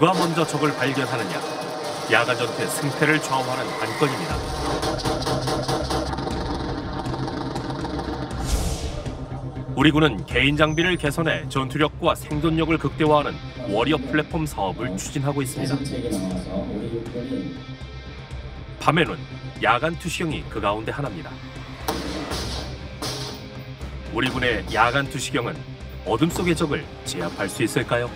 누가 먼저 적을 발견하느냐, 야간 전투의 승패를 좌우하는 관건입니다. 우리 군은 개인 장비를 개선해 전투력과 생존력을 극대화하는 워리어 플랫폼 사업을 추진하고 있습니다. 밤에는 야간 투시경이 그 가운데 하나입니다. 우리 군의 야간 투시경은 어둠 속의 적을 제압할 수 있을까요?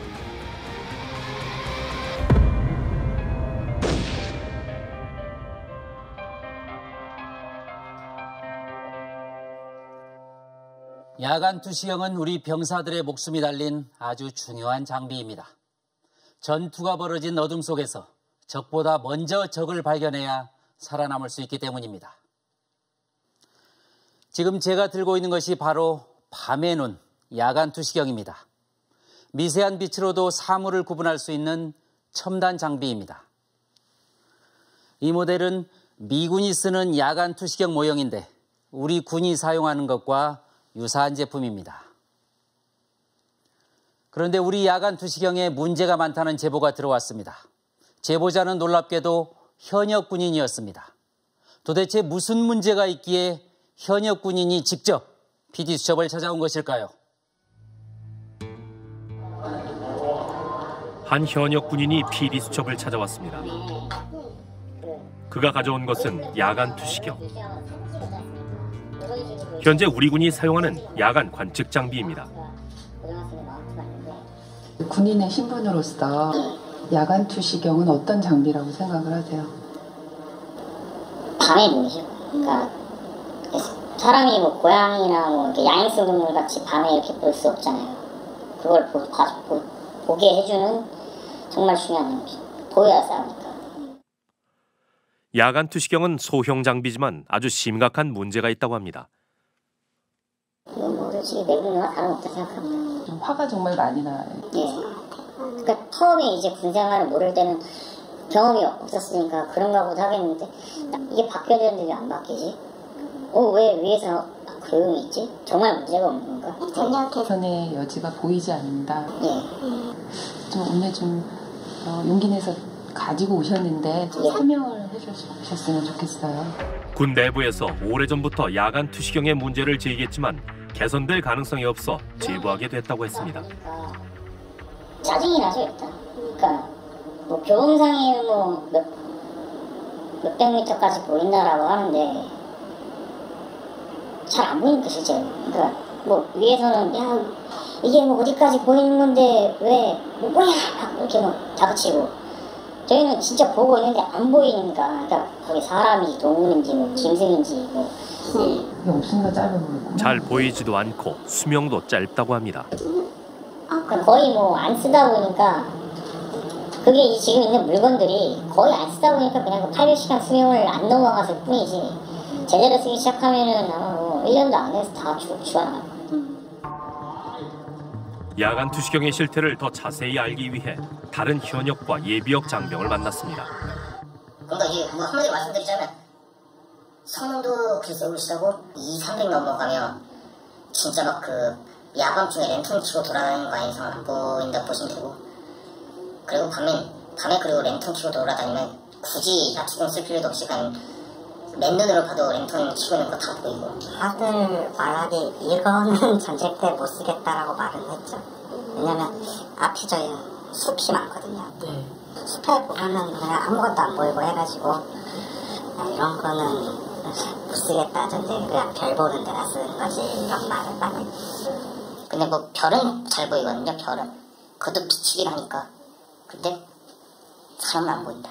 야간 투시경은 우리 병사들의 목숨이 달린 아주 중요한 장비입니다. 전투가 벌어진 어둠 속에서 적보다 먼저 적을 발견해야 살아남을 수 있기 때문입니다. 지금 제가 들고 있는 것이 바로 밤의 눈, 야간 투시경입니다. 미세한 빛으로도 사물을 구분할 수 있는 첨단 장비입니다. 이 모델은 미군이 쓰는 야간 투시경 모형인데 우리 군이 사용하는 것과 유사한 제품입니다. 그런데 우리 야간 투시경에 문제가 많다는 제보가 들어왔습니다. 제보자는 놀랍게도 현역 군인이었습니다. 도대체 무슨 문제가 있기에 현역 군인이 직접 PD수첩을 찾아온 것일까요? 한 현역 군인이 PD수첩을 찾아왔습니다. 그가 가져온 것은 야간 투시경. 현재 우리 군이 사용하는 야간 관측 장비입니다. 군인의 신분으로서 야간 투시경은 어떤 장비라고 생각을 하세요? 밤의 눈이죠. 그러니까 사람이 뭐 고양이나 뭐 야행성 동물 같이 밤에 이렇게 볼 수 없잖아요. 그걸 보게 해주는 정말 중요한 장비. 보여야 싸우니까. 야간 투시경은 소형 장비지만 아주 심각한 문제가 있다고 합니다. 화가 정말 많이 나요. 예. 그러니까 처음에 이제 군생활을 모를 때는 경험이 없었으니까 그런가 보다 하겠는데 이게 바뀌어야 되는데 안 바뀌지? 왜 위에서 조용히 있지? 정말 문제가 없는 건가? 전혀 개선의 여지가 보이지 않는다. 예. 좀 오늘 좀 용기 내서 가지고 오셨는데 설명을 해주셨으면 좋겠어요. 군 내부에서 오래전부터 야간 투시경의 문제를 제기했지만 개선될 가능성이 없어 제보하게 됐다고 했습니다. 짜증이 나죠 일단. 그러니까 뭐 교음상이 뭐 몇백 미터까지 보인다라고 하는데 잘 안 보이니까 실제. 그러니까 뭐 위에서는 야 이게 뭐 어디까지 보이는 건데 왜 못 보냐 막 이렇게 뭐 다그치고. 저희는 진짜 보고 있는데 안 보이니까, 그러니까 거기 사람이 동물인지 뭐 짐승인지 뭐. 없으니까 짧은 거. 잘 보이지도 않고 수명도 짧다고 합니다. 그러니까 거의 뭐 안 쓰다 보니까 그게 지금 있는 물건들이 거의 안 쓰다 보니까 그냥 800시간 수명을 안 넘어갔을 뿐이지 제대로 쓰기 시작하면은 아마 뭐 1년도 안 해서 다 죽어나갈 거예요. 야간 투시경의 실태를 더 자세히 알기 위해 다른 현역과 예비역 장병을 만났습니다. 그러니까 이게 뭐 한마디 말씀드리자면 성능도 글쎄 올시다고 200~300 넘어가면 진짜 막 그 야밤중에 랜턴 켜고 돌아다니는 거 이상 안 보인다 보시면 되고 그리고 밤에 그리고 랜턴 켜고 돌아다니면 굳이 낮추경 쓸 필요도 없이 그냥 맨눈으로 봐도 랜턴 치우는 거 다 보이고. 다들 말하기 이거는 전쟁 때 못 쓰겠다라고 말은 했죠. 왜냐면 앞이 저희 숲이 많거든요. 네. 숲에 보면은 그냥 아무것도 안 보이고 해가지고 이런 거는 못 쓰겠다 전쟁 그냥 별 보는 데나 쓰는 거지 이런 말을 많이. 근데 뭐 별은 잘 보이거든요. 별은 그것도 빛이라니까. 근데 사람은 안 보인다.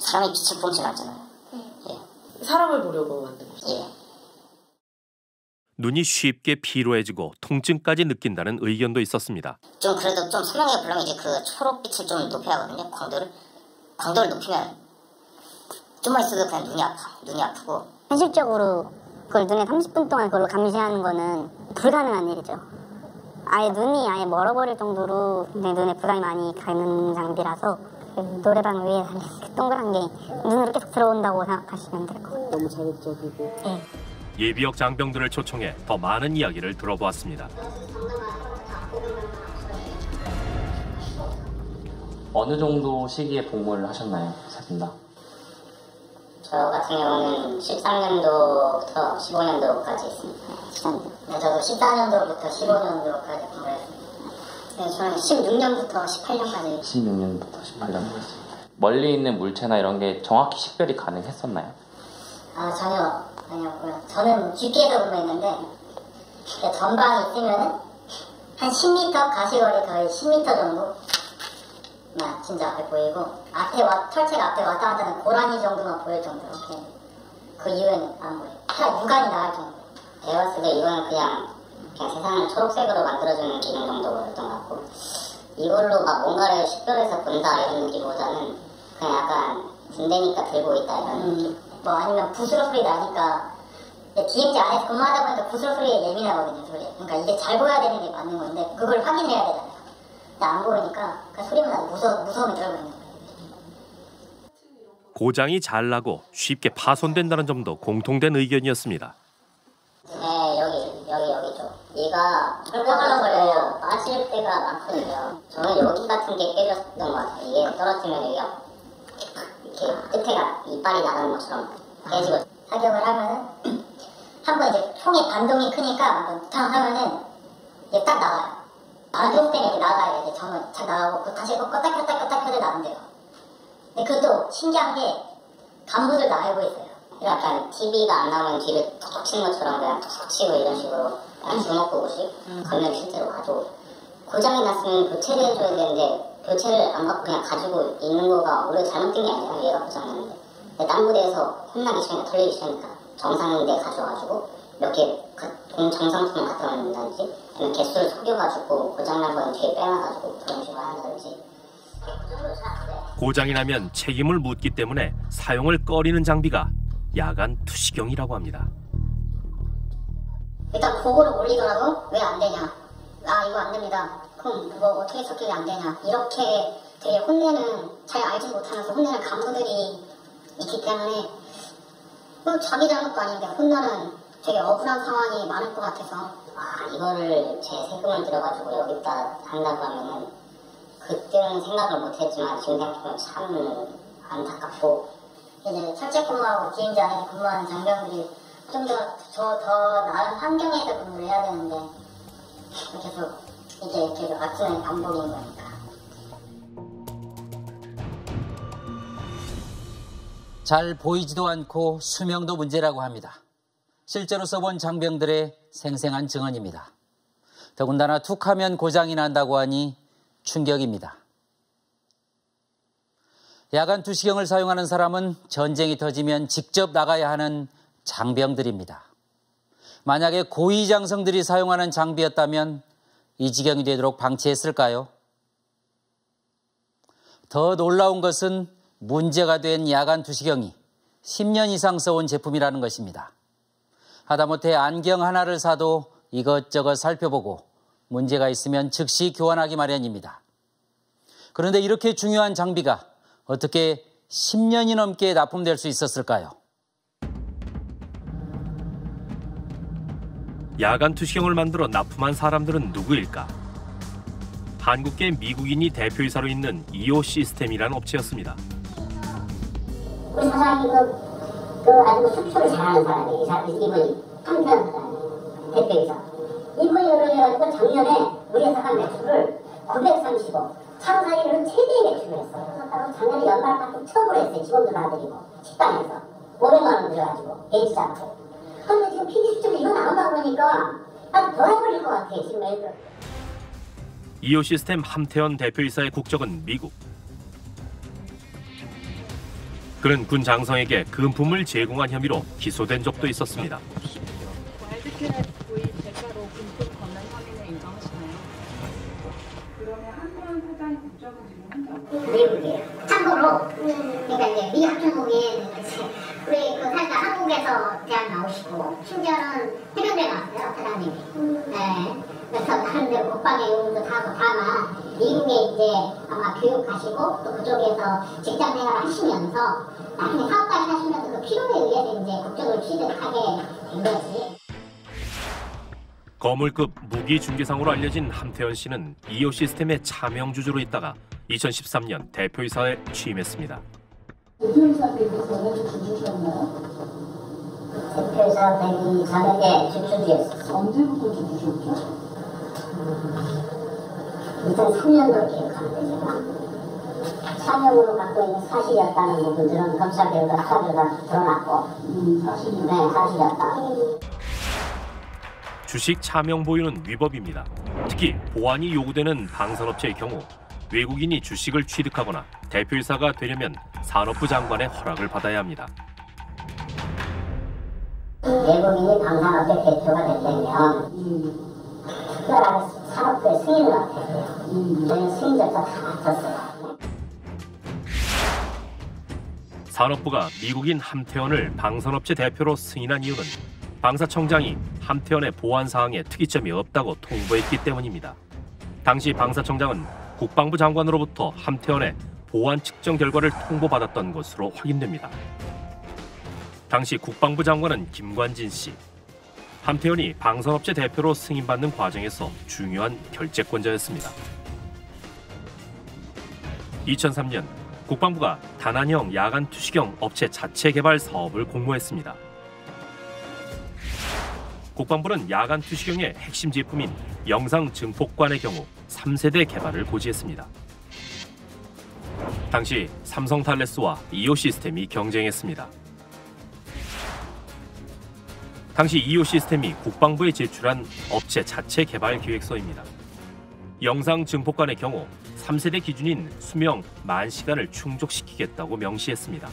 사람이 빛을 보지 않잖아요. 예. 사람을 보려고 만든 거죠. 예. 눈이 쉽게 피로해지고 통증까지 느낀다는 의견도 있었습니다. 좀 그래도 좀 선명하게 보려면 이제 그 초록빛을 좀 높여야 하거든요. 광도를 높이면 좀만 있어도 그냥 눈이 아프고. 현실적으로 그걸 눈에 30분 동안 그걸로 감시하는 거는 불가능한 일이죠. 아예 눈이 아예 멀어버릴 정도로 굉장히 눈에 부담이 많이 가는 장비라서. 노래방 위에 그 동그란 게 눈으로 계속 들어온다고 생각하시면 될 것 같아요. 너무 자극적이고. 네. 예비역 장병들을 초청해 더 많은 이야기를 들어보았습니다. 어느 정도 시기에 복무를 하셨나요? 셋 다. 저 같은 경우는 13년도부터 15년도까지 했습니다. 저도 14년도부터 15년도까지 공부했습니다. 저는 16년부터 18년까지. 16년부터 18년까지. 멀리 있는 물체나 이런 게 정확히 식별이 가능했었나요? 아, 전혀. 저는 뒷길에서 공부했는데 전방이 있으면 한 10m 가시거리 거의 10m 정도? 진짜 잘 보이고 앞에 철체가 앞에 왔다 갔다 하는 고라니 정도만 보일 정도로 그 이외에는 안 보여요. 다 육안이 나갈 정도. 배웠을 때 이거는 그냥 세상을 초록색으로 만들어주는 기능 정도였던 것 같고 이걸로 막 뭔가를 식별해서 본다 이런 느낌보다는 그냥 약간 군대니까 들고 있다 이런 느낌. 뭐 아니면 부스러 소리 나니까 DMZ 안에서 근무하다 보니까 부스러 소리에 예민하거든요. 그러니까 이게 잘 보여야 되는 게 맞는 건데 그걸 확인해야 되잖아요. 안 보이니까 소리만 나고 무서움이 들어버리는 거예요. 고장이 잘 나고 쉽게 파손된다는 점도 공통된 의견이었습니다. 네, 여기죠. 얘가 펄럭펄럭거려요. 빠질 때가 많거든요. 저는 여기 같은 게 깨졌던 것 같아요. 이게 떨어지면 여기가 이렇게 끝에가 이빨이 나가는 것처럼 깨지고 사격을 하면은 한번 이제 총의 반동이 크니까 한번 부탕 하면은 이게 딱 나와요. 나갈 때 이렇게 나가야 돼. 저는 잘 나가고 다시 껐다 켰다 해도 나온대요. 근데 그것도 신기한 게 간부들 다 알고 있어요. 약간 TV가 안 나오면 뒤를 톡톡 치는 것처럼 그냥 톡톡 치고 이런 식으로 약간 주먹 고구식 가면 실제로 와도 고장이 났으면 교체를 해줘야 되는데 교체를 안 받고 그냥 가지고 있는 거가 오히려 잘못된 게 아니라 얘가 고장났는데 딴 부대에서 혼나기 시작하니까 털리기 시작하니까 정상인데 가져가지고 몇 개 정상품을 갖다 놓는다든지 아니면 개수를 속여가지고 고장난 건 뒤에 빼놔가지고 그런 식으로 한다든지. 고장이 나면 책임을 묻기 때문에 사용을 꺼리는 장비가 야간 투시경이라고 합니다. 일단 보고를 올리더라도 왜 안 되냐. 아 이거 안 됩니다. 그럼 그거 어떻게 섞이게 안 되냐. 이렇게 되게 혼내는 잘 알지 못하면서 혼내는 간부들이 있기 때문에 뭐 자기 잘못도 아닌데 혼나는 되게 억울한 상황이 많을 것 같아서 이거를 제 세금을 들여가지고 여기다 한다고 하면은 그때는 생각을 못했지만 지금 생각하면 참 안타깝고 이제 철제 근무하고 DMZ 안에서 근무하는 장병들이 좀 더 나은 환경에서 근무를 해야 되는데 계속 아끼는 반복인 거니까. 잘 보이지도 않고 수명도 문제라고 합니다. 실제로 써본 장병들의 생생한 증언입니다. 더군다나 툭하면 고장이 난다고 하니 충격입니다. 야간 투시경을 사용하는 사람은 전쟁이 터지면 직접 나가야 하는 장병들입니다. 만약에 고위장성들이 사용하는 장비였다면 이 지경이 되도록 방치했을까요? 더 놀라운 것은 문제가 된 야간 투시경이 10년 이상 써온 제품이라는 것입니다. 하다못해 안경 하나를 사도 이것저것 살펴보고 문제가 있으면 즉시 교환하기 마련입니다. 그런데 이렇게 중요한 장비가 어떻게 10년이 넘게 납품될 수 있었을까요? 야간 투시경을 만들어 납품한 사람들은 누구일까? 한국계 미국인이 대표이사로 있는 이오 시스템이라는 업체였습니다. 우리 사장님은 아주 수출을 잘하는 사람이에요. 이분이 함태원 사장이에요. 대표이사. 이분이 그러니까 작년에 우리 회사가 매출을 930억, 창사일은 최대 매출을 했어요. 작년에 연말까지 처벌을 했어요. 직원들 다 드리고 식당에서 500만 원 들여가지고 베이지 않고. 그런데 지금 PD 수출이 이거 나온다 보니까 아주 더 해버릴 것 같아요. 지금 애들. 이오 시스템 함태원 대표이사의 국적은 미국. 그는 군 장성에게 금품을 제공한 혐의로 기소된 적도 있었습니다. 와일드캣 구입 대가로 금품 건넨 혐의를 인정하시나요? 그러면 함태원 사장 국적은 지금 미국이에요. 참고로 그러니까 이제 미 합중국인 우리 그 살다 한국에서 대학 나오시고 심지어는 해병대 나왔어요 사장님이. 네. 그래서 나름대로 국방의 요구도 다 하고 다만 미국에 이제 아마 교육 가시고 또 그쪽에서 직장 생활을 하시면서 나중에 사업까지 하시면서 그 필요에 의해서 이제 국적을 취득하게 된 거지. 거물급 무기 중개상으로 알려진 함태원 씨는 이오 시스템의 차명 주주로 있다가 2013년 대표이사에 취임했습니다. 대표이사께서는 주주셨나요? 대표이사 되기 전에 주주였어요. 언제부터 주주셨죠? 2003년도 기억합니다. 차명으로 갖고 있는 사실이었다는 부분들은 검찰 결과 수사가 드러났고 사실이네, 사실이었다. 주식 차명 보유는 위법입니다. 특히 보안이 요구되는 방산업체의 경우 외국인이 주식을 취득하거나 대표이사가 되려면 산업부 장관의 허락을 받아야 합니다. 외국인이 방산업체 대표가 되려면 특별한 산업부의 승인을 받아야 돼요. 저희는 승인 절차 다 맡았어요. 산업부가 미국인 함태원을 방산업체 대표로 승인한 이유는 방사청장이 함태원의 보안 사항에 특이점이 없다고 통보했기 때문입니다. 당시 방사청장은 국방부 장관으로부터 함태원의 보안 측정 결과를 통보받았던 것으로 확인됩니다. 당시 국방부 장관은 김관진 씨. 함태원이 방산업체 대표로 승인받는 과정에서 중요한 결재권자였습니다. 2003년 국방부가 단안형 야간투시경 업체 자체 개발 사업을 공모했습니다. 국방부는 야간투시경의 핵심 제품인 영상 증폭관의 경우 3세대 개발을 고지했습니다. 당시 삼성탈레스와 이오 시스템이 경쟁했습니다. 당시 이오 시스템이 국방부에 제출한 업체 자체 개발 기획서입니다. 영상 증폭관의 경우 3세대 기준인 수명 10,000시간을 충족시키겠다고 명시했습니다.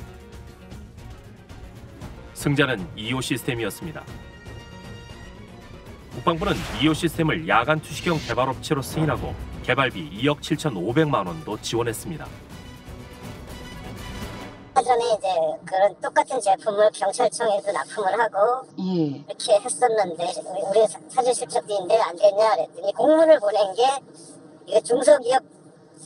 승자는 이오 시스템이었습니다. 국방부는 이오 시스템을 야간 투시경 개발업체로 승인하고 개발비 2억 7,500만 원도 지원했습니다. 예전에 이제 그런 똑같은 제품을 경찰청에서 납품을 하고 이렇게 했었는데 우리 사실 실적인데 안 되냐 그랬더니 공문을 보낸 게 이게 중소기업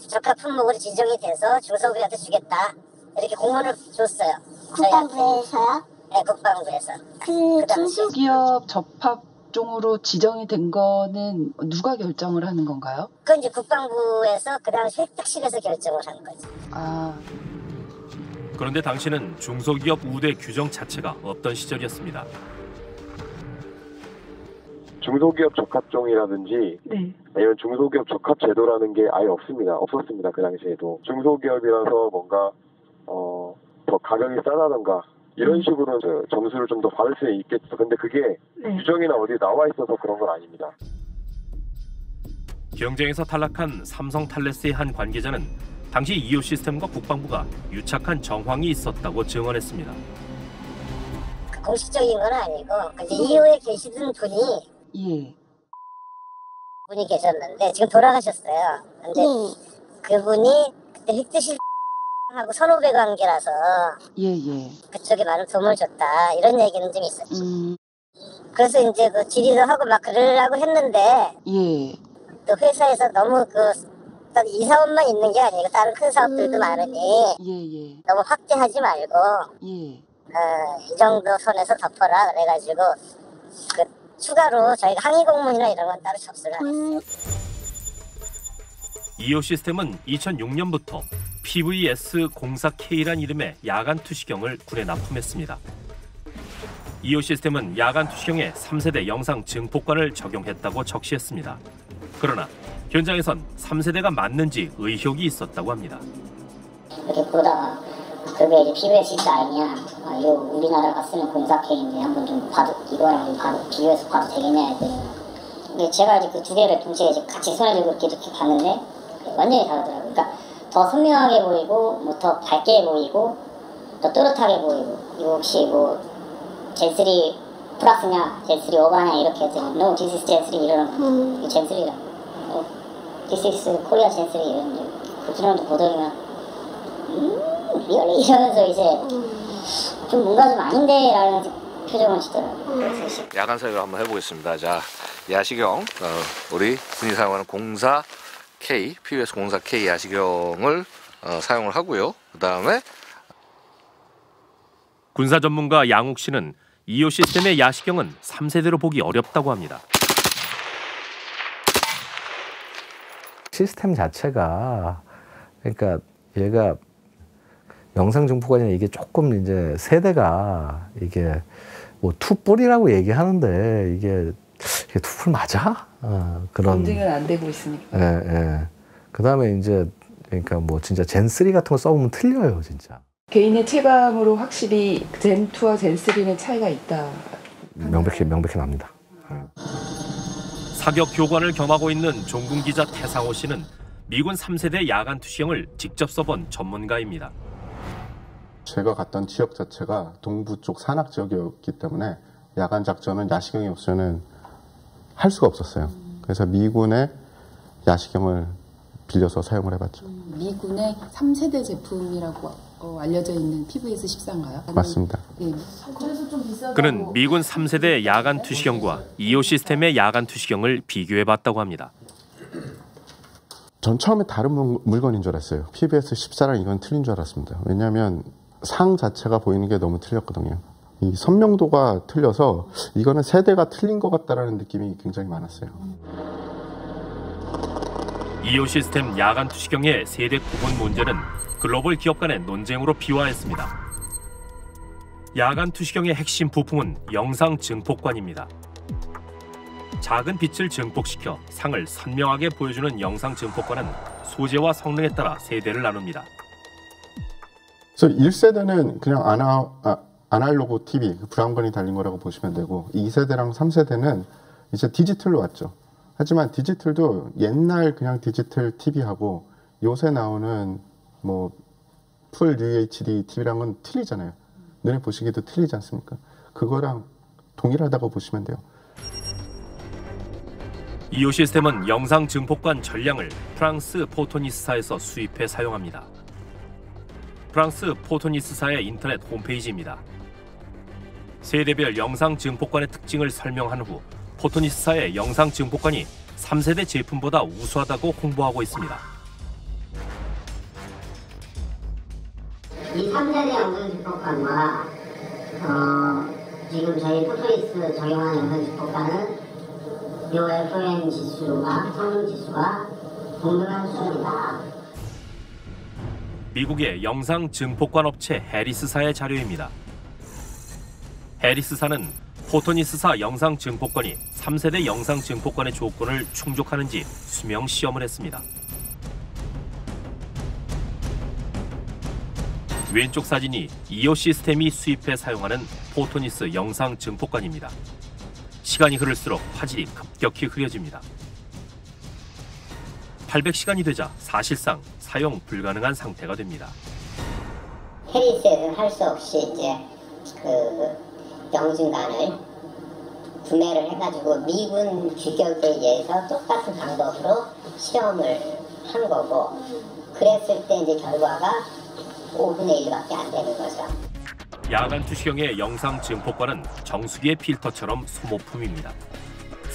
적합 품목으로 지정이 돼서 중소기업한테 주겠다 이렇게 공문을 줬어요. 국방부에서요? 네, 국방부에서. 그 중소기업 접합 종으로 지정이 된 거는 누가 결정을 하는 건가요? 그건 이제 국방부에서 그 당시 획득실에서 결정을 한 거죠. 그런데 당시는 중소기업 우대 규정 자체가 없던 시절이었습니다. 중소기업 적합종이라든지 아니면 중소기업 적합제도라는 게 아예 없었습니다. 그 당시에도. 중소기업이라서 뭔가 더 가격이 싸다던가 이런 식으로 점수를 좀 더 받을 수 있겠죠. 근데 그게 규정이나 어디 나와 있어서 그런 건 아닙니다. 경쟁에서 탈락한 삼성탈레스의 한 관계자는 당시 이오 시스템과 국방부가 유착한 정황이 있었다고 증언했습니다. 공식적인 건 아니고 이오에 계시던 분이 분이 계셨는데 지금 돌아가셨어요. 근데 그분이 그때 획득실 하고 선후배 관계라서 그쪽에 많은 도움을 줬다 이런 얘기는 좀 있었죠. 그래서 이제 그 질의도 하고 막 그러려고 했는데 또 회사에서 너무 이 사업만 있는 게 아니고 다른 큰 사업들도 많으니 너무 확대하지 말고 이 정도 선에서 덮어라 그래가지고 그 추가로 저희가 항의 공문이나 이런 건 따로 접수를 안 했어요. 이오 시스템은 2006년부터 PVS-04K란 이름의 야간 투시경을 군에 납품했습니다. 이오 시스템은 야간 투시경에 3세대 영상 증폭관을 적용했다고 적시했습니다. 그러나 현장에선 3세대가 맞는지 의혹이 있었다고 합니다. 이렇게 보다가 그게 이제 PVS-04 아니냐? 이거 우리나라가 쓰는 04K인데 한번 좀 봐도 이거랑 비교해서 봐도 되겠냐 했더니 근데 제가 이제 그 두 개를 동시에 이제 같이 손에 들고 이렇게 봤는데 완전히 다르더라고요. 그러니까 더 선명하게 보이고 뭐 더 밝게 보이고 더 또렷하게 보이고 이거 혹시 뭐 젠3 플러스냐 젠3 오버냐 이렇게 했더니 No, this is 젠3 이러는 거 젠3라고 This is 코리아 젠3 이러는데 그 사람도 보더니만 리얼리 이러면서 이제 좀 뭔가 좀 아닌데 라는 표정을 짓더라고요. 야간 사격을 한번 해보겠습니다. 자, 야시경 우리 군이 사용하는 04K, PVS-04K 야시경을 사용을 하고요. 그다음에 군사 전문가 양욱 씨는 이오 시스템의 야시경은 3세대로 보기 어렵다고 합니다. 시스템 자체가 그러니까 얘가 명상중부관이나 이게 조금 이제 세대가 이게 뭐 투뿔이라고 얘기하는데 이게 투뿔 맞아? 그런 검증은 안 되고 있으니까. 예, 예. 그 다음에 이제 그러니까 뭐 진짜 젠3 같은 거 써보면 틀려요, 진짜. 개인의 체감으로 확실히 젠2와 젠3는 차이가 있다. 명백히 납니다. 사격 교관을 겸하고 있는 종군 기자 태상호 씨는 미군 3세대 야간 투시형을 직접 써본 전문가입니다. 제가 갔던 지역 자체가 동부 쪽 산악 지역이었기 때문에 야간 작전은 야시경이 없으면 할 수가 없었어요. 그래서 미군의 야시경을 빌려서 사용을 해봤죠. 미군의 3세대 제품이라고 알려져 있는 PVS-04인가요? 맞습니다. 네. 그는 미군 3세대 야간 투시경과 이오 시스템의 야간 투시경을 비교해봤다고 합니다. 전 처음에 다른 물건인 줄 알았어요. PVS-04랑 이건 틀린 줄 알았습니다. 왜냐하면 상 자체가 보이는 게 너무 틀렸거든요. 이 선명도가 틀려서 이거는 세대가 틀린 것 같다라는 느낌이 굉장히 많았어요. 이오 시스템 야간 투시경의 세대 구분 문제는 글로벌 기업 간의 논쟁으로 비화했습니다. 야간 투시경의 핵심 부품은 영상 증폭관입니다. 작은 빛을 증폭시켜 상을 선명하게 보여주는 영상 증폭관은 소재와 성능에 따라 세대를 나눕니다. 그래서 1세대는 그냥 아날로그 TV, 브라운관이 달린 거라고 보시면 되고 2세대랑 3세대는 이제 디지털로 왔죠. 하지만 디지털도 옛날 그냥 디지털 TV하고 요새 나오는 뭐 풀 UHD TV랑은 틀리잖아요. 눈에 보시기도 틀리지 않습니까? 그거랑 동일하다고 보시면 돼요. 이오 시스템은 영상 증폭관 전량을 프랑스 포토니스사에서 수입해 사용합니다. 프랑스 포토니스사의 인터넷 홈페이지입니다. 세대별 영상 증폭관의 특징을 설명한 후 포토니스사의 영상 증폭관이 3세대 제품보다 우수하다고 홍보하고 있습니다. 2, 3세대 영상 증폭관과 지금 저희 포토니스 적용하는 영상 증폭관은 요 FM 지수와 성능 지수가 동등한 수준이다. 미국의 영상 증폭관 업체 해리스사의 자료입니다. 해리스사는 포토니스사 영상 증폭관이 3세대 영상 증폭관의 조건을 충족하는지 수명 시험을 했습니다. 왼쪽 사진이 이오 시스템이 수입해 사용하는 포토니스 영상 증폭관입니다. 시간이 흐를수록 화질이 급격히 흐려집니다. 800시간이 되자 사실상 사용 불가능한 상태가 됩니다. 해리스에서는 할 수 없이 이제 그 영진관을 구매를 해가지고 미군 규격에 의해서 똑같은 방법으로 시험을 한 거고 그랬을 때 이제 결과가 5분의 1밖에 안 되는 거죠. 야간 투시경의 영상 증폭관은 정수기의 필터처럼 소모품입니다.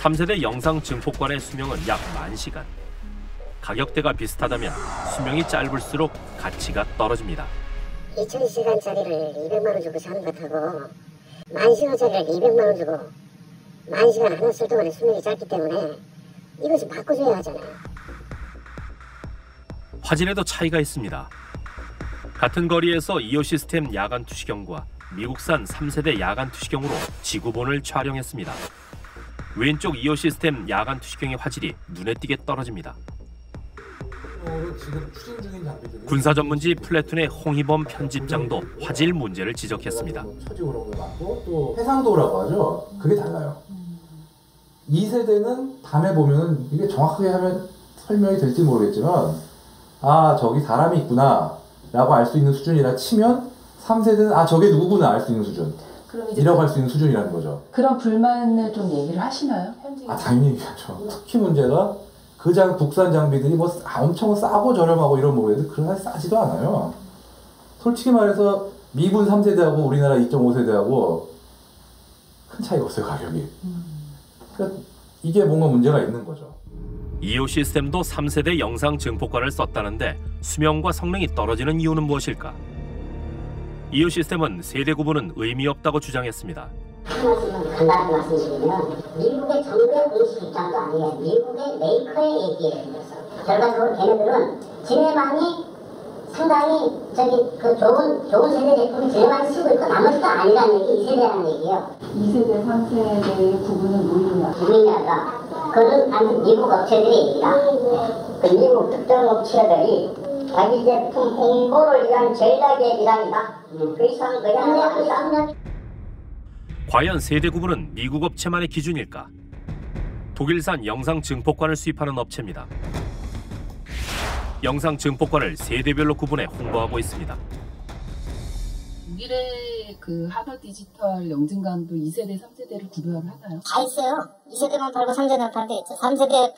3세대 영상 증폭관의 수명은 약 10,000시간. 가격대가 비슷하다면 수명이 짧을수록 가치가 떨어집니다. 2,000시간짜리를 200만 원 주고 사는 것하고 10,000시간짜리를 200만 원 주고 10,000시간 하나 쓸 동안에 수명이 짧기 때문에 이거 좀 바꿔줘야 하잖아요. 화질에도 차이가 있습니다. 같은 거리에서 이오 시스템 야간 투시경과 미국산 3세대 야간 투시경으로 지구본을 촬영했습니다. 왼쪽 이오 시스템 야간 투시경의 화질이 눈에 띄게 떨어집니다. 군사 전문지 플래툰의 홍희범 편집장도 화질 문제를 지적했습니다. 초지오라고 하고 또 해상도라고 하죠. 그게 달라요. 2세대는 밤에 보면 이게 정확하게 하면 설명이 될지 모르겠지만 아 저기 사람이 있구나. 라고 알 수 있는 수준이라 치면 3세대는 아 저게 누구구나 알 수 있는 수준 이라고 할 수 있는 수준이라는 거죠. 그런 불만을 좀 얘기를 하시나요? 아 당연히 얘기하죠. 특히 문제가 국산 장비들이 뭐 엄청 싸고 저렴하고 이런 모델들 그런 싸지도 않아요. 솔직히 말해서 미군 3세대하고 우리나라 2.5세대하고 큰 차이가 없어요 가격이. 그러니까 이게 뭔가 문제가 있는 거죠. 이오 시스템도 3세대 영상 증폭관을 썼다는데 수명과 성능이 떨어지는 이유는 무엇일까? 이오 시스템은 세대 구분은 의미 없다고 주장했습니다. 한 말씀만 간단하게 말씀드리면 미국의 정부의 공식 입장도 아니에요. 미국의 메이커의 얘기예요. 결과적으로 걔네들은 지네만이 상당히 저기 그 좋은 세대 제품을 제일 많이 쓰고 있고 나머지도 아니라는 얘기, 2세대라는 얘기예요. 2세대, 3세대의 구분은 무의미하다. 그건 아무튼 미국 업체들의 얘기다. 그 미국 특정 업체들이 자기 제품 홍보를 위한 전략의 일환이다. 그 이상은 그냥 합니다. 과연 세대 구분은 미국 업체만의 기준일까? 독일산 영상 증폭관을 수입하는 업체입니다. 영상 증폭관을 세대별로 구분해 홍보하고 있습니다. 독일의 그 하버 디지털 영진관도 2세대, 3세대를 구별을 하나요? 다 있어요. 2세대만 팔고 3세대만 파는 데 있죠. 3세대,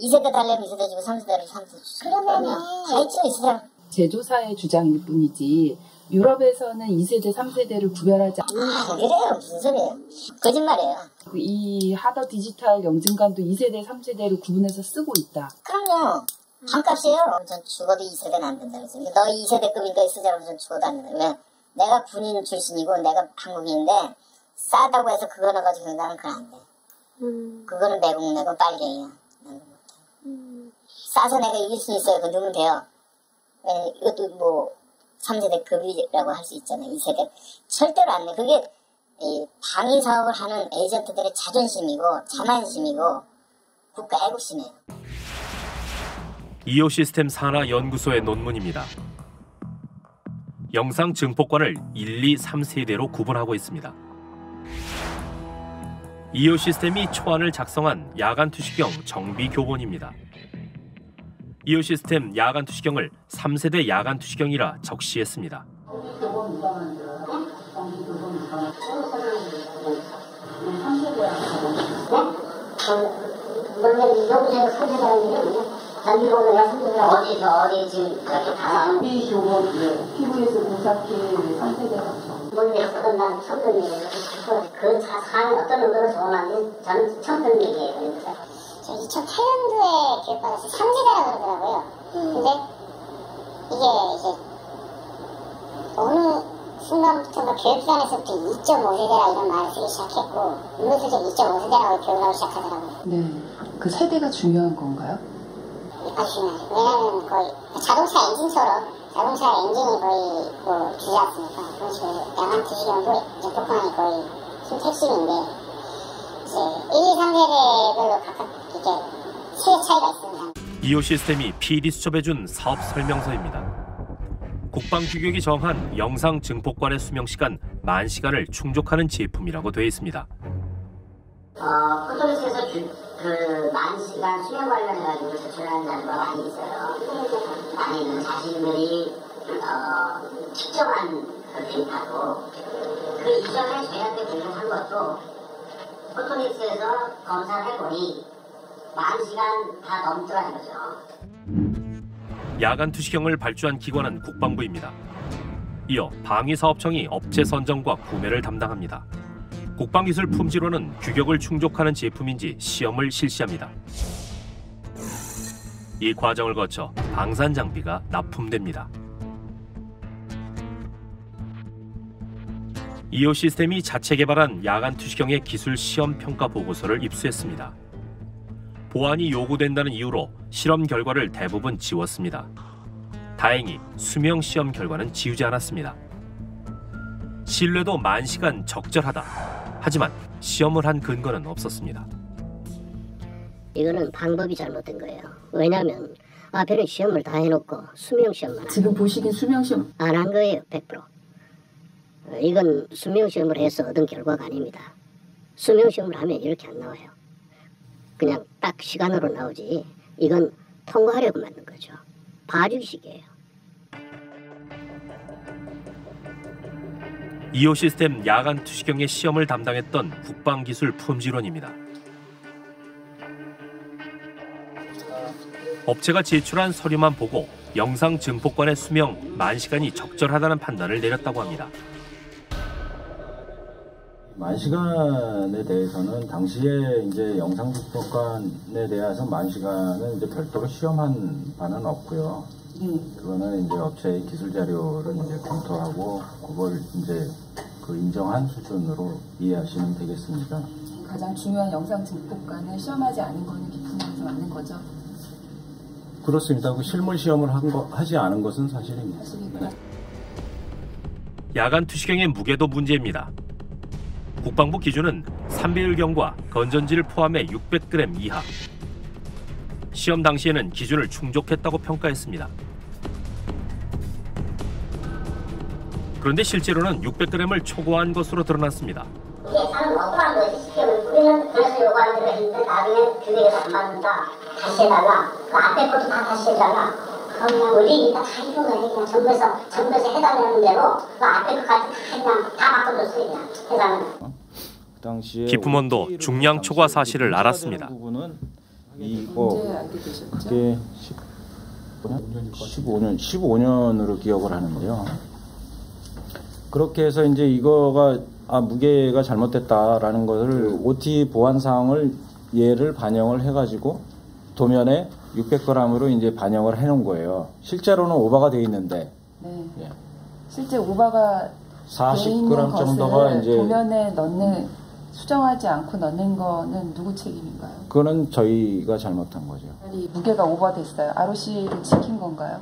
2세대 달래면 2세대 주고 3세대를 3세대 주고. 그러면 다 있죠, 이 세상. 제조사의 주장일 뿐이지 유럽에서는 2세대, 3세대를 구별하지 않아요. 그래요? 무슨 소리예요? 거짓말이에요. 이 하더 디지털 영진관도 2세대, 3세대를 구분해서 쓰고 있다. 그럼요. 반값이에요. 전 죽어도 2세대는 안 된다고 했습니다. 너 2세대급인데 쓰자면 전 죽어도 안 된다. 왜? 내가 군인 출신이고 내가 한국인인데 싸다고 해서 그거 넣어가지고 나는 그건 안 돼. 그거는 내공 내고 빨갱이야. 난 못해. 싸서 내가 이길 수 있어요. 그 누구면 돼요. 왜냐면 이것도 뭐 3세대 급이라고 할 수 있잖아요. 2세대. 절대로 안 돼. 그게 이 방위 사업을 하는 에이전트들의 자존심이고 자만심이고 국가 애국심이에요. 이오 시스템 산하 연구소의 논문입니다. 영상 증폭관을 1, 2, 3세대로 구분하고 있습니다. 이오 시스템이 초안을 작성한 야간투시경 정비 교본입니다. 이오 시스템 야간투시경을 3세대 야간투시경이라 적시했습니다. 어디서 어디 지금 그렇게 다 PVS-04K 3세대 뭔 얘기거든. 난 처음 듣는 얘기예요. 그 사항이 어떤 의도로 좋은지 저는 처음 듣는 얘기예요. 저 2008년도에 교육받아서 3세대라고 그러더라고요. 근데 이게 이제 어느 순간부터 교육기관에서부터 2.5세대라 이런 말을 쓰기 시작했고 음료수에 2.5세대라고 교육하기 시작하더라고요. 네, 그 세대가 중요한 건가요? 왜냐하면 거의 자동차 엔진처럼 자동차 엔진이 거의 뭐 주지 않습니까? 그래서 야간투시경도 증폭관이 거의 핵심인데 이제 1, 3세대별로 각각 이게 세대 차이가 있습니다. 이오 시스템이 PD 수첩에 준 사업 설명서입니다. 국방규격이 정한 영상 증폭관의 수명시간 10,000시간을 충족하는 제품이라고 되어 있습니다. 포토니스에서 그 10,000시간 수명 관련해가지고 제출하는 자료가 많이 있어요. 많이 있는 자신들이 측정한 그 데이터고 그 이전에 저희한테 공개한 것도 포토니스에서 검사를 해보니 10,000시간 다 넘더라는 거죠. 야간투시경을 발주한 기관은 국방부입니다. 이어 방위사업청이 업체 선정과 구매를 담당합니다. 국방기술 품질원은 규격을 충족하는 제품인지 시험을 실시합니다. 이 과정을 거쳐 방산 장비가 납품됩니다. 이오 시스템이 자체 개발한 야간투시경의 기술 시험 평가 보고서를 입수했습니다. 보안이 요구된다는 이유로 실험 결과를 대부분 지웠습니다. 다행히 수명 시험 결과는 지우지 않았습니다. 신뢰도 10,000시간 적절하다. 하지만 시험을 한 근거는 없었습니다. 이거는 방법이 잘못된 거예요. 왜냐하면 앞에는 시험을 다 해놓고 수명 시험만 지금 보시긴 수명 시험 안 한 거예요. 100%. 이건 수명 시험을 해서 얻은 결과가 아닙니다. 수명 시험을 하면 이렇게 안 나와요. 그냥 딱 시간으로 나오지. 이건 통과하려고 만든 거죠. 봐주기식이에요. 이오 시스템 야간투시경의 시험을 담당했던 국방기술 품질원입니다. 업체가 제출한 서류만 보고 영상 증폭관의 수명 10,000시간이 적절하다는 판단을 내렸다고 합니다. 10,000시간에 대해서는 당시에 이제 영상 증폭관에 대해서 10,000시간은 이제 별도로 시험한 바는 없고요. 그거는 이제 업체의 기술 자료를 이제 검토하고 그걸 이제 그 인정한 수준으로 이해하시면 되겠습니다. 가장 중요한 영상 증폭관을 시험하지 않은 거는 기품에서 맞는 거죠? 그렇습니다. 그 실물 시험을 하지 않은 것은 사실입니다. 네. 야간 투시경의 무게도 문제입니다. 국방부 기준은 3배율경과 건전지를 포함해 600g 이하. 시험 당시에는 기준을 충족했다고 평가했습니다. 그런데 실제로는 600g을 초과한 것으로 드러났습니다. 이게 사람 억울한 거지. 시켜면 우리는 다시 요구하는 데가 있는데 나중에 규격에서 안 맞는다. 다시 해달라. 그 앞에 것도 다 다시 해달라. 그러면 우리 다 이런 거 그냥 정부에서 해달라는 대로 그 앞에 것까지 그냥 다 바꿔줬어요. 해달라는. 그 당시에 기품원도 중량 초과 사실을 알았습니다. 이거 그게 15년으로 기억을 하는 거예요. 그렇게 해서 이제 이거가 무게가 잘못됐다라는 것을 OT 보완 사항을 예를 반영을 해가지고 도면에 600g으로 이제 반영을 해놓은 거예요. 실제로는 오바가 돼 있는데. 네. 예. 실제 오바가 40g 정도가 이제 도면에 넣는 수정하지 않고 넣는 거는 누구 책임인가요? 그거는 저희가 잘못한 거죠. 아니, 무게가 오버됐어요. ROC를 지킨 건가요?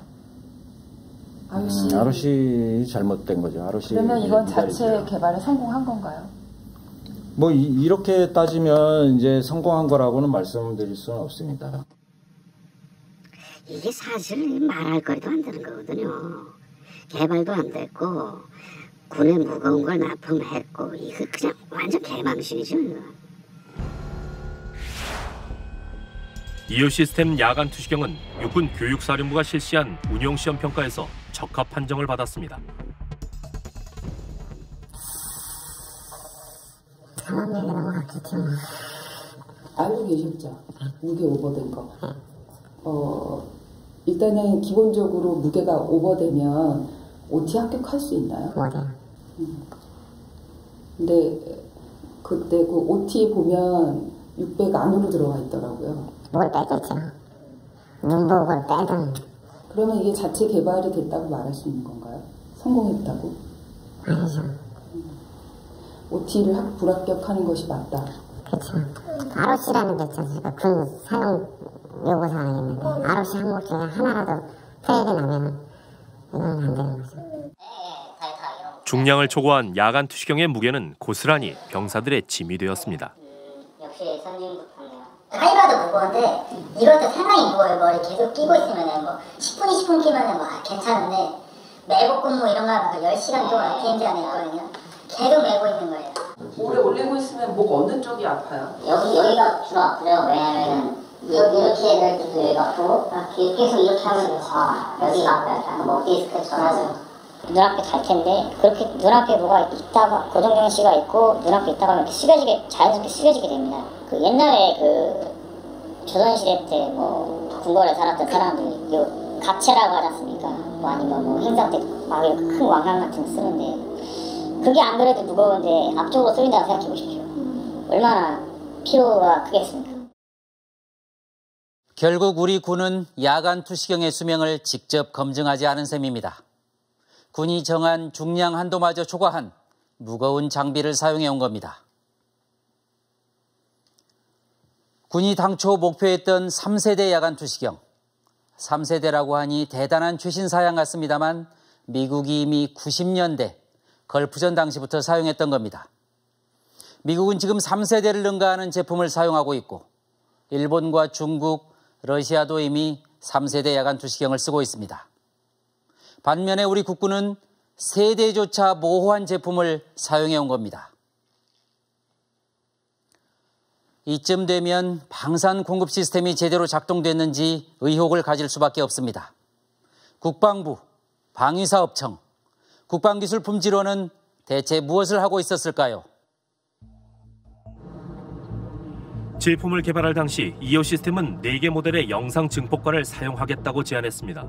ROC 잘못된 거죠. ROC 그러면 이건 자체 개발에 성공한 건가요? 뭐 이렇게 따지면 이제 성공한 거라고는 말씀드릴 수는 없습니다. 이게 사실 말할 거리도 안 되는 거거든요. 개발도 안 됐고 군에 무거운 걸 납품했고 이거 그냥 완전 개망신이죠. 이오 시스템 야간 투시경은 육군 교육사령부가 실시한 운용시험 평가에서 적합 판정을 받았습니다. 알고 계셨죠? 무게 오버된 거. 일단은 기본적으로 무게가 오버되면 OT 합격할 수 있나요? 맞아. 근데 그때 그 OT 보면 600 안으로 들어가 있더라고요. 뭘 빼겠죠. 눈보고를 빼든. 그러면 이게 자체 개발이 됐다고 말할 수 있는 건가요? 성공했다고? 아니죠. OT를 불합격하는 것이 맞다. 그렇죠. ROC라는 게 있죠. 군 사용 요구 사항이 있는데 ROC 항목 중에 하나라도 페일이 나면 이건 안 되는 거죠. 중량을 초과한 야간 투시경의 무게는 고스란히 병사들의 짐이 되었습니다. 역시 선생님도 하이바도 무거운데 이것도 상당히 무거워요. 머리 계속 끼고 있으면 뭐 10분, 20분 끼면 뭐 괜찮은데 매복 근무 이런 거 하면 10시간 동안 DMZ가 내거든요. 계속 매고 있는 거예요. 오래 올리고 있으면 목 어느 쪽이 아파요? 여기가 주로 아프죠. 왜냐면 이렇게 해도 여기가 아프고 계속 이렇게 하면 여기가 아파요. 목 디스크 전화죠. 눈앞에 탈 텐데 그렇게 눈앞에 뭐가 있다가 고정경시가 있고 눈앞에 있다가 이렇게 식어지게 자연스럽게 식어지게 됩니다. 그 옛날에 그 조선시대 때 뭐 궁궐에 살았던 사람들이 요 갑체라고 하지 않습니까? 뭐 아니면 뭐 행사 때 막 큰 왕관 같은 거 쓰는데 그게 안 그래도 무거운데 앞쪽으로 쏠린다고 생각해 보십시오. 얼마나 피로가 크겠습니까? 결국 우리 군은 야간 투시경의 수명을 직접 검증하지 않은 셈입니다. 군이 정한 중량 한도마저 초과한 무거운 장비를 사용해 온 겁니다. 군이 당초 목표했던 3세대 야간 투시경. 3세대라고 하니 대단한 최신 사양 같습니다만 미국이 이미 90년대 걸프전 당시부터 사용했던 겁니다. 미국은 지금 3세대를 능가하는 제품을 사용하고 있고 일본과 중국, 러시아도 이미 3세대 야간 투시경을 쓰고 있습니다. 반면에 우리 국군은 세대조차 모호한 제품을 사용해 온 겁니다. 이쯤 되면 방산 공급 시스템이 제대로 작동됐는지 의혹을 가질 수밖에 없습니다. 국방부, 방위사업청, 국방기술품질원은 대체 무엇을 하고 있었을까요? 제품을 개발할 당시 이오 시스템은 4개 모델의 영상 증폭관을 사용하겠다고 제안했습니다.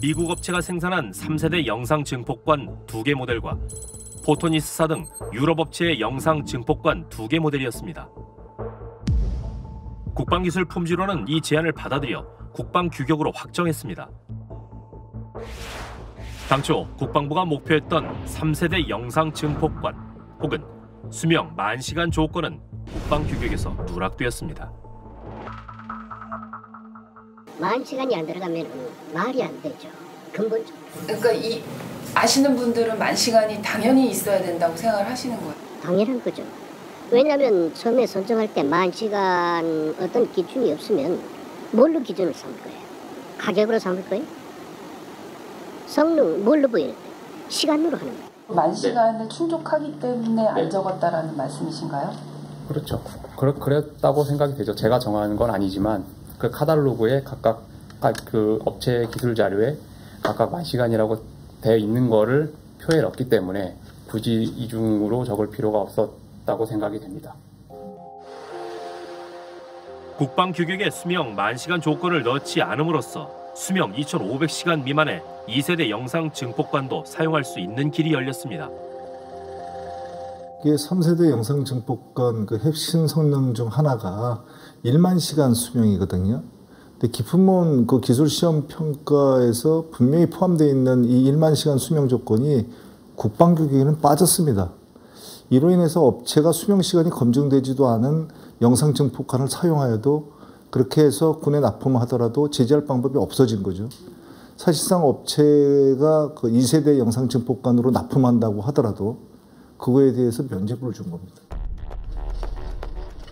미국 업체가 생산한 3세대 영상 증폭관 2개 모델과 포토니스사 등 유럽 업체의 영상 증폭관 2개 모델이었습니다. 국방기술품질원은 이 제안을 받아들여 국방규격으로 확정했습니다. 당초 국방부가 목표했던 3세대 영상 증폭관 혹은 수명 10,000시간 조건은 국방규격에서 누락되었습니다. 만 시간이 안 들어가면 말이 안 되죠. 근본적으로. 그러니까 이 아시는 분들은 만 시간이 당연히 있어야 된다고 생각을 하시는 거예요? 당연한 거죠. 왜냐하면 처음에 선정할 때 만 시간 어떤 기준이 없으면 뭘로 기준을 삼을 거예요? 가격으로 삼을 거예요? 성능 뭘로 보여요? 시간으로 하는 거예요. 만 시간을 네. 충족하기 때문에 네. 안 적었다라는 말씀이신가요? 그렇죠. 그랬다고 생각이 되죠. 제가 정하는 건 아니지만 그 카탈로그에 각각 그 업체 기술 자료에 각각 만 시간이라고 되어 있는 거를 표에 넣기 때문에 굳이 이중으로 적을 필요가 없었다고 생각이 됩니다. 국방 규격에 수명 만 시간 조건을 넣지 않음으로써 수명 2,500시간 미만의 2세대 영상 증폭관도 사용할 수 있는 길이 열렸습니다. 이게 3세대 영상 증폭관 그 핵심 성능 중 하나가 1만 시간 수명이거든요. 근데 기품은 그 기술 시험 평가에서 분명히 포함되어 있는 이 1만 시간 수명 조건이 국방 규격에는 빠졌습니다. 이로 인해서 업체가 수명 시간이 검증되지도 않은 영상 증폭관을 사용하여도 그렇게 해서 군에 납품하더라도 제재할 방법이 없어진 거죠. 사실상 업체가 그 2세대 영상 증폭관으로 납품한다고 하더라도 그거에 대해서 면제부를 준 겁니다.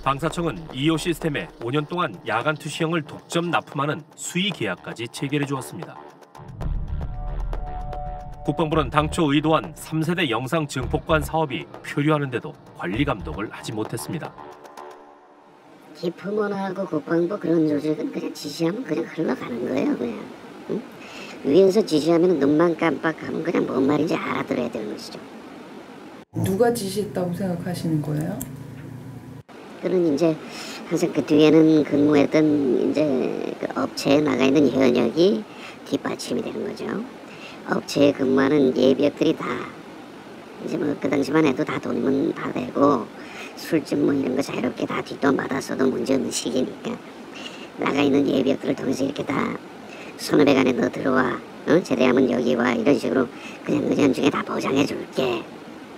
방사청은 이오 시스템에 5년 동안 야간 투시형을 독점 납품하는 수의 계약까지 체결해 주었습니다. 국방부는 당초 의도한 3세대 영상 증폭관 사업이 표류하는데도 관리 감독을 하지 못했습니다. 기품원하고 국방부 그런 조직은 그냥 지시하면 그냥 흘러가는 거예요. 그냥. 응? 위에서 지시하면 눈만 깜빡하면 그냥 뭔 말인지 알아들어야 되는 것이죠. 누가 지시했다고 생각하시는 거예요? 그는 이제 항상 그 뒤에는 근무했던 이제 그 업체에 나가 있는 현역이 뒷받침이 되는 거죠. 업체에 근무하는 예비역들이 다 이제 뭐 그 당시만 해도 다 돈은 다 되고 술집 뭐 이런 거 자유롭게 다 뒷돈 받았어도 문제없는 시기니까 나가 있는 예비역들을 통해서 이렇게 다 1,500 안에 너 들어와, 제대하면 여기 와 이런 식으로 그냥 의전 중에 다 보장해 줄게.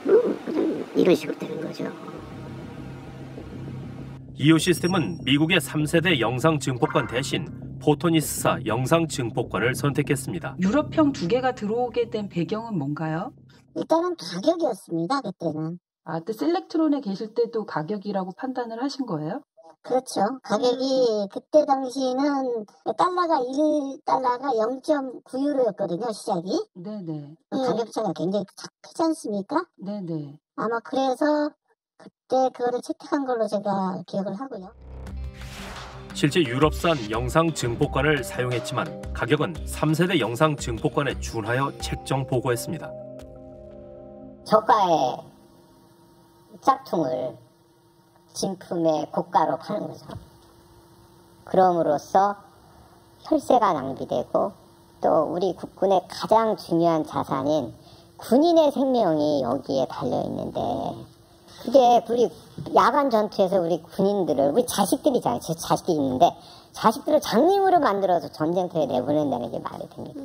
그냥 이런 식으로 되는 거죠. 이오 시스템은 미국의 3세대 영상 증폭관 대신 포토니스사 영상 증폭관을 선택했습니다. 유럽형 두 개가 들어오게 된 배경은 뭔가요? 일단은 가격이었습니다. 그때는. 아, 그때 셀렉트론에 계실 때도 가격이라고 판단을 하신 거예요? 그렇죠. 가격이 그때 당시는 달러가 1달러가 0.9유로였거든요. 시작이. 네네. 가격차가 굉장히 크지 않습니까? 네네. 아마 그래서 그때 그거를 채택한 걸로 제가 기억을 하고요. 실제 유럽산 영상 증폭관을 사용했지만 가격은 3세대 영상 증폭관에 준하여 책정 보고했습니다. 저가의 짝퉁을 진품의 고가로 파는 거죠. 그럼으로써 혈세가 낭비되고 또 우리 국군의 가장 중요한 자산인 군인의 생명이 여기에 달려있는데 그게 우리 야간 전투에서 우리 군인들을 우리 자식들이잖아요. 제 자식이 있는데 자식들을 장님으로 만들어서 전쟁터에 내보낸다는 게 말이 됩니까?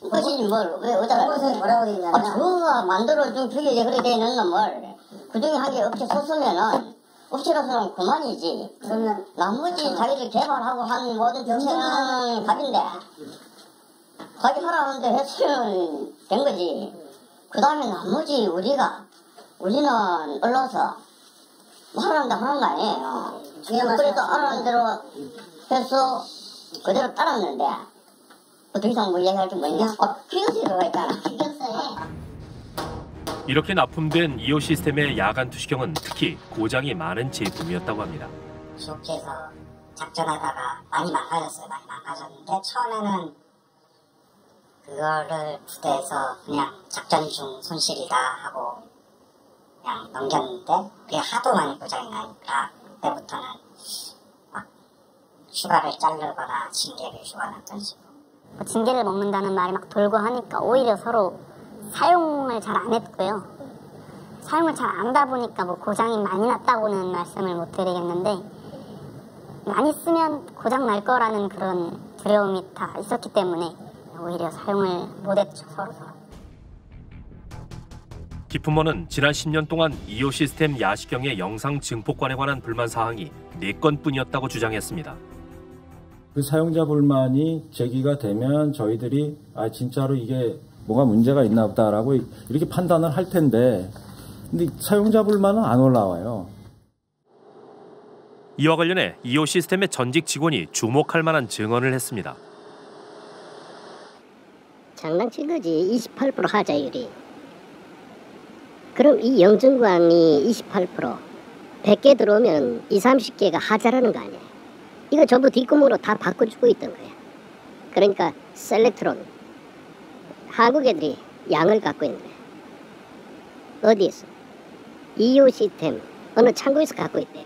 그것이 뭘, 왜 어디다 그것이 뭐라고 되냐면 저가 만들어준 그게 그래 되는 놈을 그중에 한 개 업체 섰으면은 업체로서는 그만이지. 그러면 나머지 자기들 개발하고 한 모든 병체는 갑인데 자기 하라는데 했으면 된 거지. 그 다음에 나머지 우리는 언론사 하라는데 하는 거 아니에요. 그래도 하라는 대로 해서 그대로 따랐는데 어떻게 이상 뭐 얘기할 게 뭐냐? 그래서 들어가 있잖아. 이렇게 납품된 이오 시스템의 야간 투시경은 특히 고장이 많은 제품이었다고 합니다. 기업체에서 작전하다가 많이 망가졌어요. 많이 망가졌는데 처음에는 그거를 부대에서 그냥 작전 중 손실이다 하고 그냥 넘겼는데 그게 하도 많이 고장이 나니까 그때부터는 막 휴가를 자르거나 징계를 주관했던 식으로. 징계를 먹는다는 말이 막 돌고 하니까 오히려 서로 사용을 잘 안 했고요. 사용을 잘 안 하다 보니까 뭐 고장이 많이 났다고는 말씀을 못 드리겠는데 많이 쓰면 고장 날 거라는 그런 두려움이 다 있었기 때문에 오히려 사용을 못 했죠. 서로. 기품원은 지난 10년 동안 이오 시스템 야시경의 영상 증폭관에 관한 불만 사항이 4건뿐이었다고 주장했습니다. 그 사용자 불만이 제기가 되면 저희들이 아 진짜로 이게 뭐가 문제가 있나 보다라고 이렇게 판단을 할 텐데, 근데 사용자 불만은 안 올라와요. 이와 관련해 이오 시스템의 전직 직원이 주목할 만한 증언을 했습니다. 장난친 거지. 28% 하자율이. 그럼 이 영전관이 28%, 100개 들어오면 20, 30개가 하자라는 거 아니야. 이거 전부 뒷구멍으로 다 바꿔주고 있던 거야. 그러니까 셀렉트론, 한국 애들이 양을 갖고 있는 거야. 어디에서? 이오 시스템, 어느 창고에서 갖고 있대요.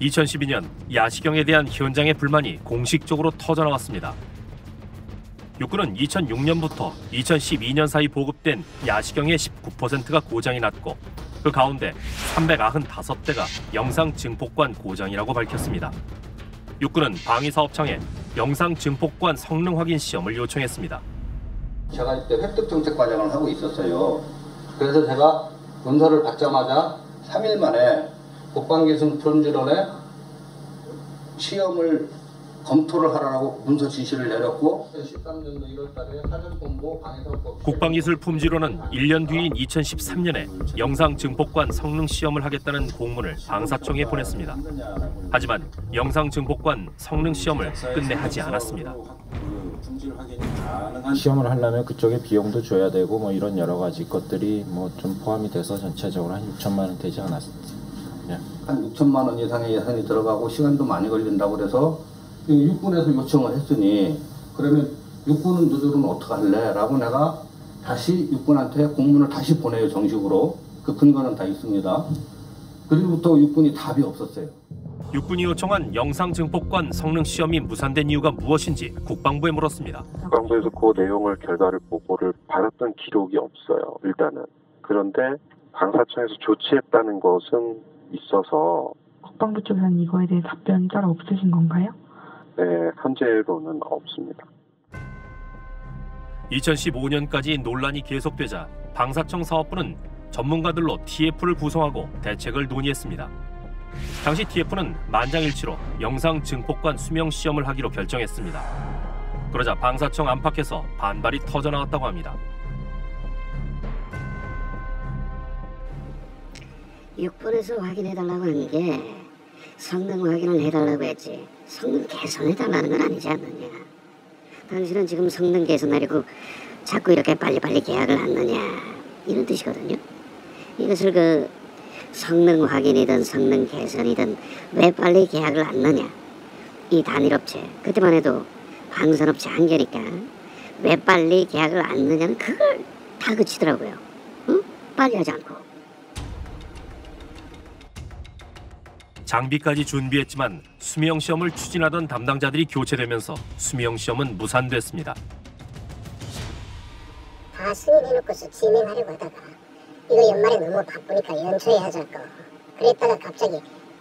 2012년 야시경에 대한 현장의 불만이 공식적으로 터져나왔습니다. 육군은 2006년부터 2012년 사이 보급된 야시경의 19%가 고장이 났고, 그 가운데 395대가 영상 증폭관 고장이라고 밝혔습니다. 육군은 방위사업청에 영상 증폭관 성능 확인 시험을 요청했습니다. 제가 이때 획득 정책 과정을 하고 있었어요. 그래서 제가 문서를 받자마자 3일 만에 국방기술 프롬질원에 시험을 검토를 하라고 문서 지시를 내렸고, 2013년도 1월달에 사전공고 방위사업법 국방기술 품질원은 1년 뒤인 2013년에 영상 증폭관 성능 시험을 하겠다는 공문을 방사청에 보냈습니다. 하지만 영상 증폭관 성능 시험을 끝내 하지 않았습니다. 시험을 하려면 그쪽에 비용도 줘야 되고 뭐 이런 여러 가지 것들이 뭐 좀 포함이 돼서 전체적으로 한 6,000만 원 되지 않았습니다. 예. 한 6,000만 원 이상의 예산이 들어가고 시간도 많이 걸린다고 그래서 육군에서 요청을 했으니, 그러면 육군은 너들은 어떡할래? 라고 내가 다시 육군한테 공문을 다시 보내요, 정식으로. 그 근거는 다 있습니다. 그리고부터 육군이 답이 없었어요. 육군이 요청한 영상 증폭관 성능 시험이 무산된 이유가 무엇인지 국방부에 물었습니다. 국방부에서 그 내용을 결과를 보고를 받았던 기록이 없어요, 일단은. 그런데 방사청에서 조치했다는 것은 있어서. 국방부 쪽에서는 이거에 대해 답변이 따로 없으신 건가요? 네, 현재로는 없습니다. 2015년까지 논란이 계속되자 방사청 사업부는 전문가들로 TF를 구성하고 대책을 논의했습니다. 당시 TF는 만장일치로 영상 증폭관 수명 시험을 하기로 결정했습니다. 그러자 방사청 안팎에서 반발이 터져나왔다고 합니다. 육군에서 확인해달라고 하는 게 성능 확인을 해달라고 했지 성능 개선해달라는 건 아니지 않느냐. 당신은 지금 성능 개선하려고 자꾸 이렇게 빨리빨리 계약을 하느냐, 이런 뜻이거든요. 이것을 그 성능 확인이든 성능 개선이든 왜 빨리 계약을 하느냐. 이 단일업체, 그때만 해도 방산업체 한계니까 왜 빨리 계약을 하느냐는 그걸 다 그치더라고요. 응? 빨리 하지 않고. 장비까지 준비했지만 수미형 시험을 추진하던 담당자들이 교체되면서 수미형 시험은 무산됐습니다. 다 승인해놓고서 진행하려고 하다가 이거 연말에 너무 바쁘니까 연초에 하자고 그랬다가 갑자기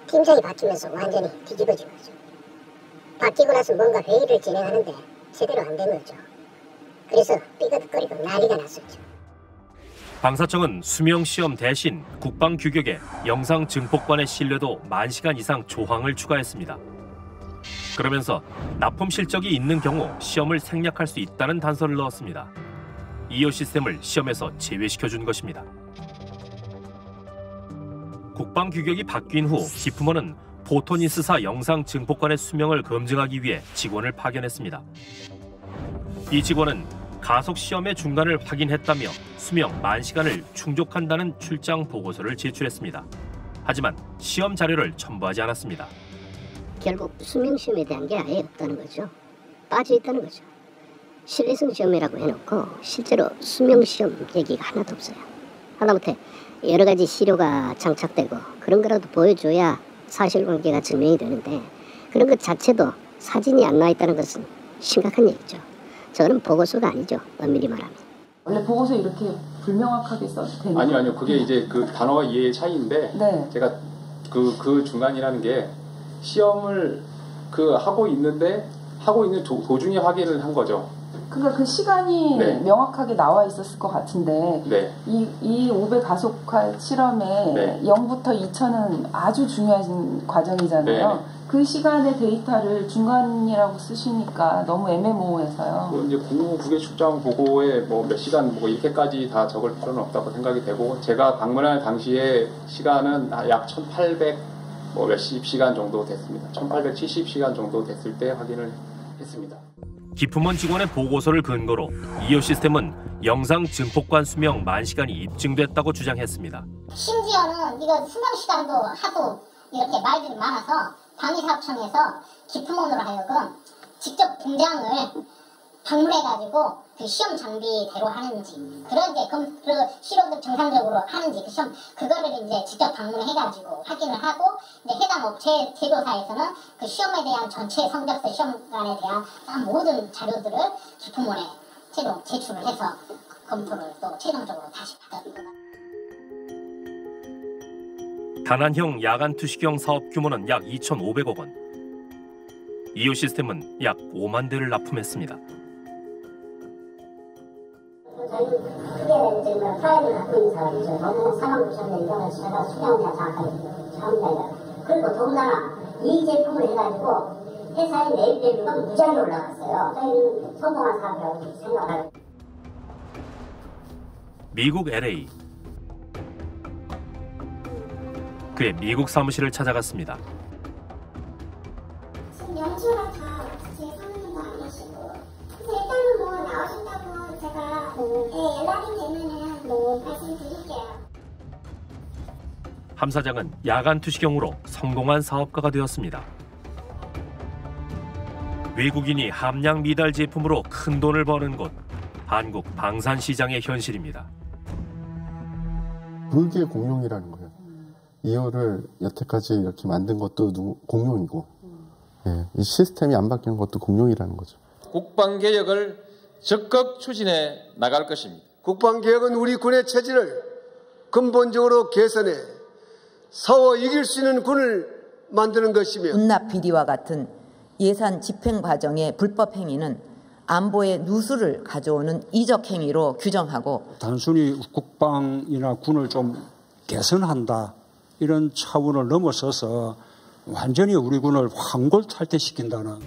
팀장이 바뀌면서 완전히 뒤집어진 거죠. 바뀌고 나서 뭔가 회의를 진행하는데 제대로 안 된 거죠. 그래서 삐걱거리고 난리가 났었죠. 방사청은 수명 시험 대신 국방 규격에 영상 증폭관의 신뢰도 10,000시간 이상 조항을 추가했습니다. 그러면서 납품 실적이 있는 경우 시험을 생략할 수 있다는 단서를 넣었습니다. 이오 시스템을 시험에서 제외시켜준 것입니다. 국방 규격이 바뀐 후 기품원은 포토니스사 영상 증폭관의 수명을 검증하기 위해 직원을 파견했습니다. 이 직원은 가속 시험의 중간을 확인했다며 수명 10,000시간을 충족한다는 출장 보고서를 제출했습니다. 하지만 시험 자료를 첨부하지 않았습니다. 결국 수명 시험에 대한 게 아예 없다는 거죠. 빠져 있다는 거죠. 신뢰성 시험이라고 해놓고 실제로 수명 시험 얘기가 하나도 없어요. 하다못해 여러 가지 시료가 장착되고 그런 거라도 보여줘야 사실관계가 증명이 되는데, 그런 것 자체도 사진이 안 나와 있다는 것은 심각한 얘기죠. 저는 보고서가 아니죠, 엄밀히 말하면. 원래 보고서 이렇게 불명확하게 써도 되나요? 아니요. 그게 이제 그 단어와 이해의 차이인데, 네. 제가 그 중간이라는 게 시험을 하고 있는 도중에 확인을 한 거죠. 그러니까 그 시간이 네. 명확하게 나와 있었을 것 같은데, 네. 이 5배 가속화 실험에 네. 0부터 2000은 아주 중요한 과정이잖아요. 네. 그 시간의 데이터를 중간이라고 쓰시니까 너무 애매모호해서요. 그건 이제 구개축장 보고에 뭐 몇 시간 뭐 이렇게까지 다 적을 필요는 없다고 생각이 되고, 제가 방문할 당시에 시간은 약 1800 뭐 몇십 시간 정도 됐습니다. 1870시간 정도 됐을 때 확인을 했습니다. 기품원 직원의 보고서를 근거로 이오 시스템은 영상 증폭관 수명 만 시간이 입증됐다고 주장했습니다. 심지어는 이거 수명 시간도 하도 이렇게 말들이 많아서 방위사업청에서 기품원으로 하여금 직접 공장을 방문해가지고 그 시험 장비대로 하는지, 그런 이제 그 실험을 정상적으로 하는지, 그 시험 그거를 이제 직접 방문해가지고 확인을 하고, 이제 해당 업체 제조사에서는 그 시험에 대한 전체 성적서 시험관에 대한 모든 자료들을 기품원에 최종 제출을 해서 검토를 또 최종적으로 다시 받았습니다. 단안형 야간투시경 사업 규모는 약 2,500억 원. 이오 시스템은 약 5만 대를 납품했습니다. 그리고 더군다나 이 제품을 해가지고 회사에 매입되면 무제한으로 올라갔어요. 저희는 성공한 사업이라고 생각합니다. 미국 LA. 그의 미국 사무실을 찾아갔습니다. 지금 연주가 다 제 사모님도 안 계시고, 그래서 일단은 뭐 나오신다고 제가 연락이 되면은 말씀드릴게요. 함 사장은 야간 투시경으로 성공한 사업가가 되었습니다. 외국인이 함량 미달 제품으로 큰 돈을 버는 곳, 한국 방산 시장의 현실입니다. 그게 공룡이라는 거예요. 이오를 여태까지 이렇게 만든 것도 공룡이고, 예, 이 시스템이 안 바뀌는 것도 공룡이라는 거죠. 국방개혁을 적극 추진해 나갈 것입니다. 국방개혁은 우리 군의 체질을 근본적으로 개선해 싸워 이길 수 있는 군을 만드는 것이며, 군납 비리와 같은 예산 집행 과정의 불법 행위는 안보의 누수를 가져오는 이적 행위로 규정하고, 단순히 국방이나 군을 좀 개선한다 이런 차원을 넘어서서 완전히 우리 군을 황골탈퇴시킨다는.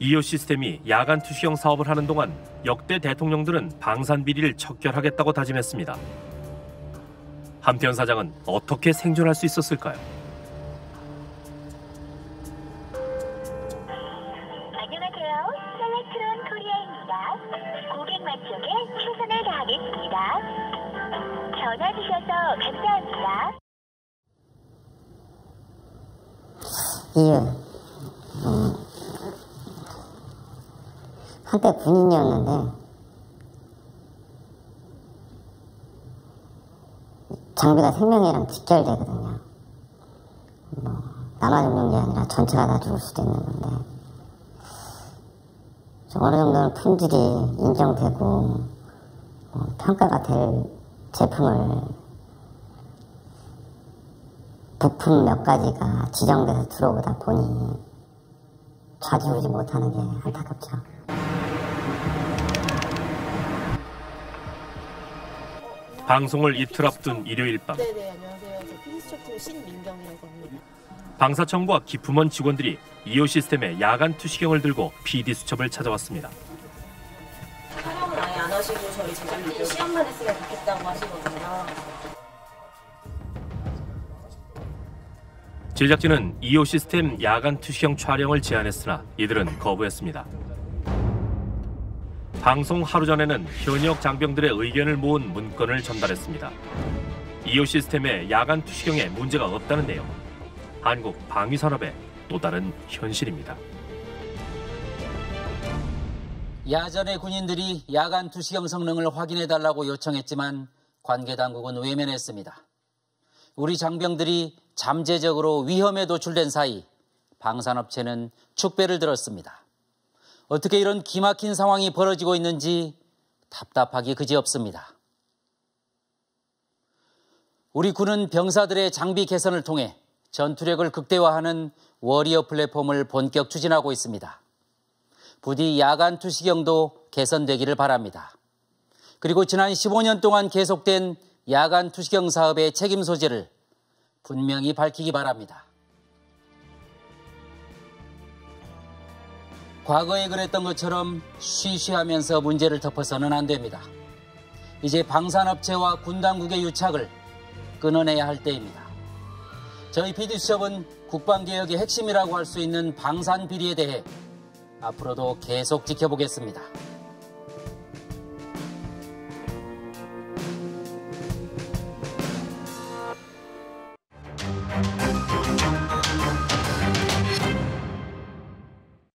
이오 시스템이 야간 투시형 사업을 하는 동안 역대 대통령들은 방산 비리를 척결하겠다고 다짐했습니다. 함태원 사장은 어떻게 생존할 수 있었을까요? 안녕하세요. 셀렉트론 코리아입니다. 고객 만족에 최선을 다하겠습니다. 전화 주셔서 감사합니다. 예. 한때 군인이었는데 장비가 생명이랑 직결되거든요. 뭐 나만 죽는 게 아니라 전체가 다 죽을 수도 있는 건데, 좀 어느 정도는 품질이 인정되고 평가가 될 제품을, 부품 몇 가지가 지정돼서 들어오다 보니 좌지우지 못하는 게 안타깝죠. 방송을 이틀 앞둔 일요일 밤. 네네, 안녕하세요. 저 피니스초트의 신민경이라고 합니다. 방사청과 기품원 직원들이 이오 시스템의 야간 투시경을 들고 PD 수첩을 찾아왔습니다. 촬영은 아예 안 하시고 저희 제작진이 시험만 했으면 좋겠다고 하시거든요. 제작진은 이오 시스템 야간 투시경 촬영을 제안했으나 이들은 거부했습니다. 방송 하루 전에는 현역 장병들의 의견을 모은 문건을 전달했습니다. 이오 시스템의 야간 투시경에 문제가 없다는 내용. 한국 방위산업의 또 다른 현실입니다. 야전의 군인들이 야간 투시경 성능을 확인해달라고 요청했지만 관계 당국은 외면했습니다. 우리 장병들이 잠재적으로 위험에 노출된 사이 방산업체는 축배를 들었습니다. 어떻게 이런 기막힌 상황이 벌어지고 있는지 답답하기 그지없습니다. 우리 군은 병사들의 장비 개선을 통해 전투력을 극대화하는 워리어 플랫폼을 본격 추진하고 있습니다. 부디 야간 투시경도 개선되기를 바랍니다. 그리고 지난 15년 동안 계속된 야간 투시경 사업의 책임 소재를 분명히 밝히기 바랍니다. 과거에 그랬던 것처럼 쉬쉬하면서 문제를 덮어서는 안 됩니다. 이제 방산업체와 군당국의 유착을 끊어내야 할 때입니다. 저희 PD수첩은 국방개혁의 핵심이라고 할 수 있는 방산비리에 대해 앞으로도 계속 지켜보겠습니다.